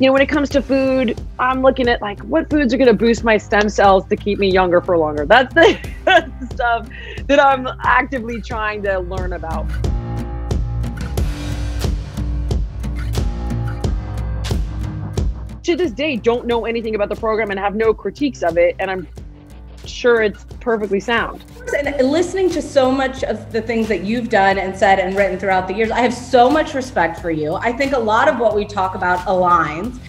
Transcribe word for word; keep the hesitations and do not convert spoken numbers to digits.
you know, when it comes to food, I'm looking at like what foods are going to boost my stem cells to keep me younger for longer. That's the, that's the stuff that I'm actively trying to learn about. To this day, don't know anything about the program and have no critiques of it, and I'm sure it's perfectly sound. And listening to so much of the things that you've done and said and written throughout the years, I have so much respect for you. I think a lot of what we talk about aligns.